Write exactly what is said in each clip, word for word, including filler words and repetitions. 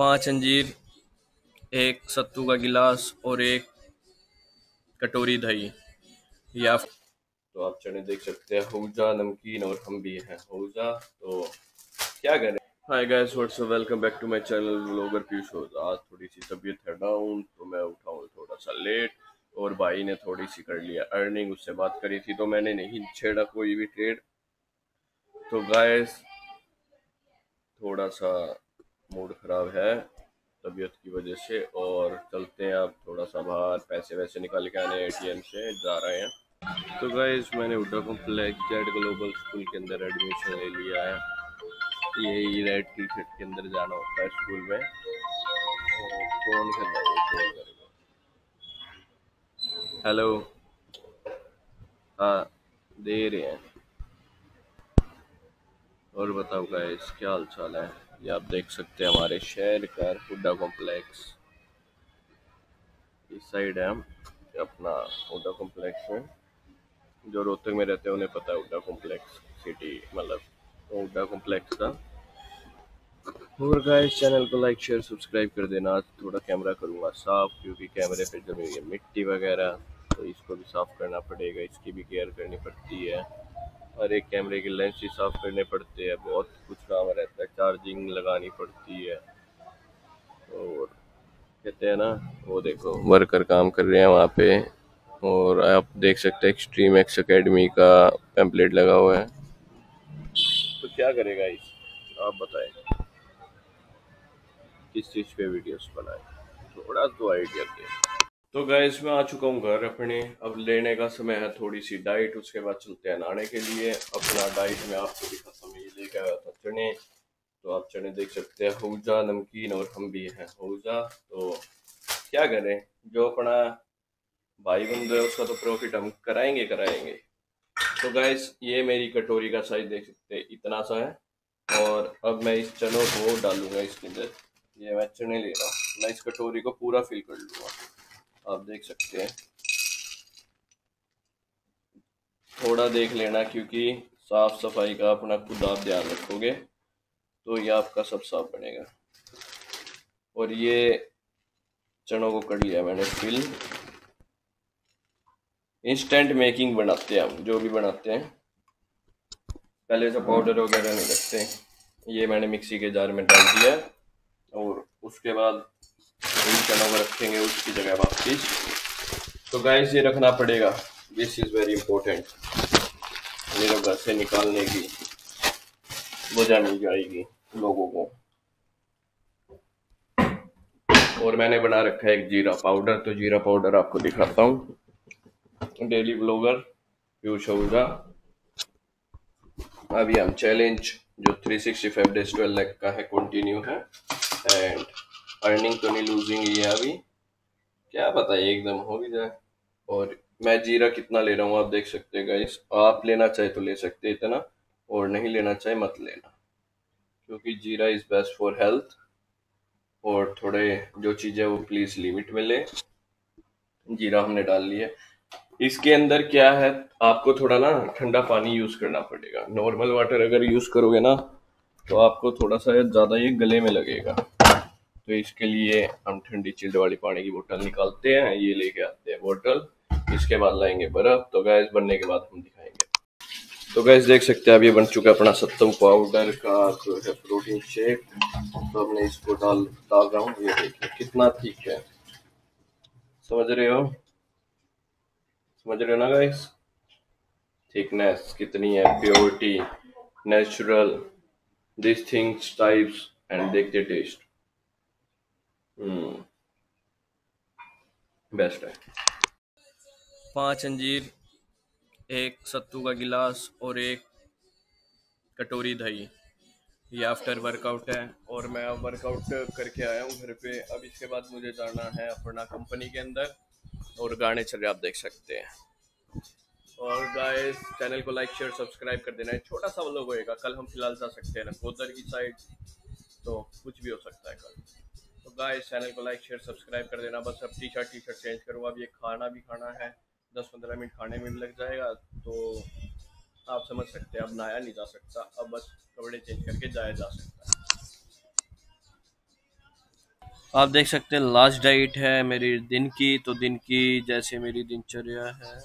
पांच अंजीर, एक सत्तू का गिलास और एक कटोरी दही। या तो आप चने देख सकते हैं, हौजा, नमकीन और हम भी हैं हौजा। तो क्या करें। Hi guys, what's up, welcome back to my channel blogger Piyush. आज थोड़ी सी तबीयत है डाउन तो मैं उठा हूँ थोड़ा सा लेट और भाई ने थोड़ी सी कर लिया अर्निंग, उससे बात करी थी तो मैंने नहीं छेड़ा कोई भी ट्रेड। तो गाइस थोड़ा सा मूड ख़राब है तबीयत की वजह से और चलते हैं आप थोड़ा सा बाहर, पैसे वैसे निकाल के आने एटीएम से जा रहे हैं। तो गाइस मैंने उडक जेड ग्लोबल स्कूल के अंदर एडमिशन ले लिया है। यही रेड टी शर्ट के अंदर जाना होता है स्कूल में। फोन करना, हेलो, हाँ दे रहे हैं। और बताओ गाइस क्या हाल चाल है। ये आप देख सकते हैं हमारे शहर का हुडा कॉम्प्लेक्स, इस साइड है हम अपना हुडा कॉम्प्लेक्स में। जो रोहतक में रहते हैं उन्हें पता है हुडा कॉम्प्लेक्स सिटी मतलब उडा कॉम्प्लेक्स का। और गाइस चैनल को लाइक शेयर सब्सक्राइब कर देना। आज थोड़ा कैमरा करूँगा साफ क्योंकि कैमरे पे जमी हुई है मिट्टी वगैरह, तो इसको भी साफ़ करना पड़ेगा, इसकी भी केयर करनी पड़ती है। हर एक कैमरे के लेंस भी साफ़ करने पड़ते हैं, बहुत कुछ काम रहता है, चार्जिंग लगानी पड़ती है। और कहते हैं ना, वो देखो वर्कर काम कर रहे हैं वहाँ पे। और आप देख सकते हैं एक्सट्रीम एक्स अकेडमी का पैम्पलेट लगा हुआ है। तो क्या करेगा इस, आप बताएं किस चीज़ पे वीडियोस बनाएं, थोड़ा तो आइडिया दें। तो गाइस मैं आ चुका हूँ घर अपने। अब लेने का समय है थोड़ी सी डाइट, उसके बाद चलते हैं नहाने के लिए। अपना डाइट में आपको दिखा समय ये लेकर आया था चने। तो आप चने देख सकते हैं, हौजा, नमकीन और हम भी हैं हौजा। तो क्या करें, जो अपना भाई बंधु है उसका तो प्रॉफिट हम कराएंगे कराएंगे तो गाइस ये मेरी कटोरी का साइज देख सकते हैं, इतना सा है। और अब मैं इस चनों को डालूंगा इसके अंदर। ये मैं चने ले रहा हूँ, मैं इस कटोरी को पूरा फिल कर लूँगा। आप देख सकते हैं, थोड़ा देख लेना क्योंकि साफ सफाई का अपना खुद आप ध्यान रखोगे तो ये आपका सब साफ बनेगा। और ये चनों को कर लिया मैंने फिल। इंस्टेंट मेकिंग बनाते हैं हम, जो भी बनाते हैं पहले से पाउडर वगैरह नहीं रखते। ये मैंने मिक्सी के जार में डाल दिया और उसके बाद इन चनों में रखेंगे उसकी जगह वापस। तो गाइस ये रखना पड़ेगा, दिस इज़ वेरी इम्पोर्टेंट। ये घर से निकालने की वजह नहीं जाएगी लोगों को। और मैंने बना रखा है एक जीरा पाउडर, तो जीरा पाउडर आपको दिखाता हूँ। डेली ब्लॉगर पीयूष होगा। अभी हम चैलेंज जो three sixty five days twelve lakh का है कंटिन्यू है एंड अर्निंग तो नहीं लूजिंग ही है अभी, क्या पता है एकदम हो भी जाए। और मैं जीरा कितना ले रहा हूँ आप देख सकते हैं गाइस। आप लेना चाहे तो ले सकते हैं इतना, और नहीं लेना चाहे मत लेना क्योंकि जीरा इज़ बेस्ट फॉर हेल्थ। और थोड़े जो चीज़ें वो प्लीज़ लिमिट में ले। जीरा हमने डाल लिया। इसके अंदर क्या है, आपको थोड़ा ना ठंडा पानी यूज करना पड़ेगा। नॉर्मल वाटर अगर यूज करोगे ना तो आपको थोड़ा सा ज्यादा ये गले में लगेगा, तो इसके लिए हम ठंडी चिल्ड वाली पानी की बोतल निकालते हैं, ये लेके आते हैं बोतल। इसके बाद लाएंगे बर्फ। तो गैस बनने के बाद हम दिखाएंगे। तो गैस देख सकते हैं अब ये बन चुका है अपना सत्तू पाउडर का जो है प्रोटीन शेक। तो हमने इसको डाल डाल रहा हूँ, ये देखिए कितना ठीक है, समझ रहे हो समझ रहे हो ना गाइस, थिकनेस कितनी है, purity, natural, this things types and देखते टेस्ट बेस्ट है। पांच अंजीर, एक सत्तू का गिलास और एक कटोरी दही। ये आफ्टर वर्कआउट है और मैं वर्कआउट करके आया हूँ घर पे। अब इसके बाद मुझे जाना है अपना कंपनी के अंदर और गाने चल रहे आप देख सकते हैं। और गाइस चैनल को लाइक शेयर सब्सक्राइब कर देना है। छोटा सा वो लोग होएगा, कल हम फिलहाल जा सकते हैं ना नकोदर की साइड, तो कुछ भी हो सकता है कल। तो गाइस चैनल को लाइक शेयर सब्सक्राइब कर देना। बस अब T shirt T shirt change करूँगा, अब ये खाना भी खाना है, दस पंद्रह मिनट खाने में भी लग जाएगा तो आप समझ सकते हैं। अब नहाया नहीं जा सकता, अब बस कपड़े चेंज करके जाया जा सकता है। आप देख सकते हैं लास्ट डाइट है मेरी दिन की, तो दिन की जैसे मेरी दिनचर्या है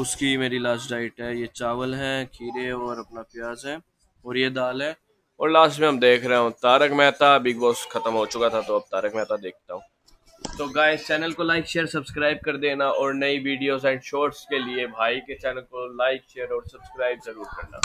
उसकी मेरी लास्ट डाइट है। ये चावल है, खीरे और अपना प्याज है और ये दाल है। और लास्ट में हम देख रहे हूँ तारक मेहता। बिग बॉस खत्म हो चुका था तो अब तारक मेहता देखता हूँ। तो गाइस चैनल को लाइक शेयर सब्सक्राइब कर देना और नई वीडियोस एंड शॉर्ट्स के लिए भाई के चैनल को लाइक शेयर और सब्सक्राइब जरूर करना।